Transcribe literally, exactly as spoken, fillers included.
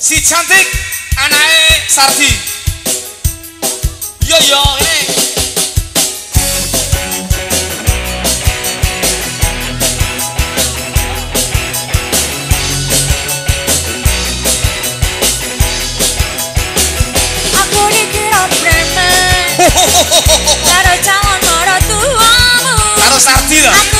Si cantik anake Sardi. Yo yo eh. Aku dikira preman. Karo calon maratuamu. Karo Sardi lho.